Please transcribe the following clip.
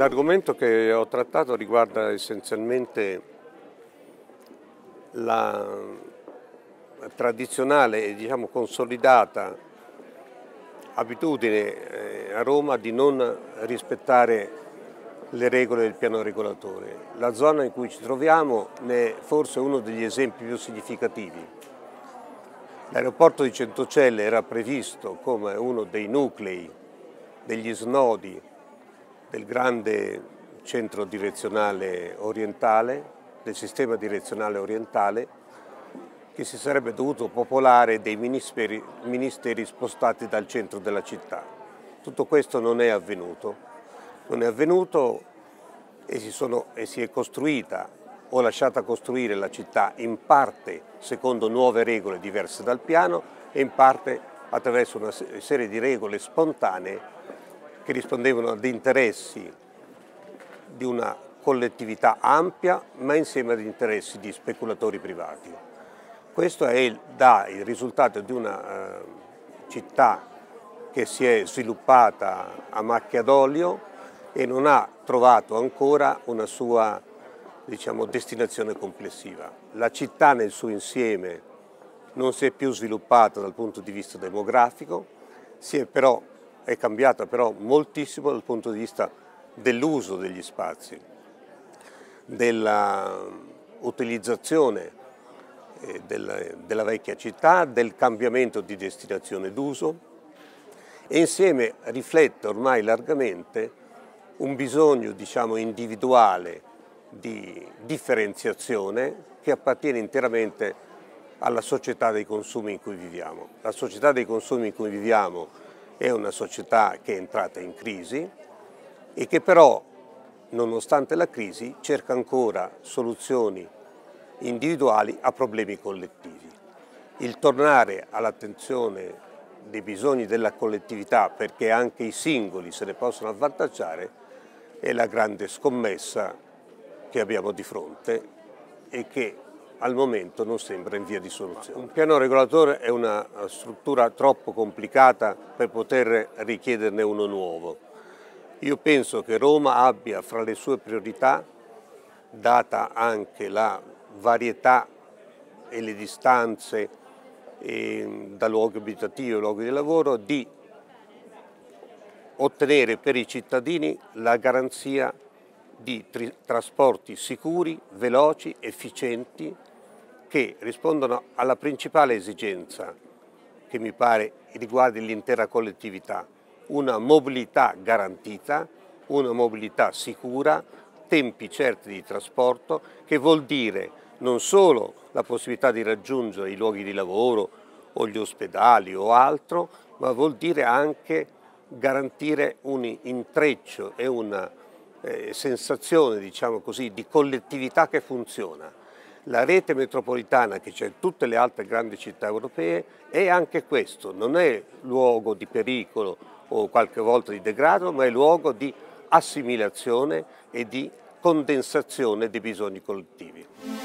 L'argomento che ho trattato riguarda essenzialmente la tradizionale e diciamo consolidata abitudine a Roma di non rispettare le regole del piano regolatore. La zona in cui ci troviamo ne è forse uno degli esempi più significativi. L'aeroporto di Centocelle era previsto come uno dei nuclei, degli snodi del grande centro direzionale orientale, del sistema direzionale orientale, che si sarebbe dovuto popolare dei ministeri spostati dal centro della città. Tutto questo non è avvenuto e si è costruita o lasciata costruire la città in parte secondo nuove regole diverse dal piano e in parte attraverso una serie di regole spontanee che rispondevano ad interessi di una collettività ampia, ma insieme ad interessi di speculatori privati. Questo dà il risultato di una città che si è sviluppata a macchia d'olio e non ha trovato ancora una sua, diciamo, destinazione complessiva. La città nel suo insieme non si è più sviluppata dal punto di vista demografico, è cambiata però moltissimo dal punto di vista dell'uso degli spazi, della utilizzazione della vecchia città, del cambiamento di destinazione d'uso e insieme riflette ormai largamente un bisogno, diciamo, individuale di differenziazione che appartiene interamente alla società dei consumi in cui viviamo. La società dei consumi in cui viviamo è una società che è entrata in crisi e che però, nonostante la crisi, cerca ancora soluzioni individuali a problemi collettivi. Il tornare all'attenzione dei bisogni della collettività, perché anche i singoli se ne possono avvantaggiare, è la grande scommessa che abbiamo di fronte e che al momento non sembra in via di soluzione. Un piano regolatore è una struttura troppo complicata per poter richiederne uno nuovo. Io penso che Roma abbia fra le sue priorità, data anche la varietà e le distanze da luoghi abitativi e luoghi di lavoro, di ottenere per i cittadini la garanzia di trasporti sicuri, veloci, efficienti, che rispondono alla principale esigenza che mi pare riguardi l'intera collettività, una mobilità garantita, una mobilità sicura, tempi certi di trasporto, che vuol dire non solo la possibilità di raggiungere i luoghi di lavoro o gli ospedali o altro, ma vuol dire anche garantire un intreccio e una sensazione, diciamo così, di collettività che funziona. La rete metropolitana che c'è in tutte le altre grandi città europee è anche questo, non è luogo di pericolo o qualche volta di degrado, ma è luogo di assimilazione e di condensazione dei bisogni collettivi.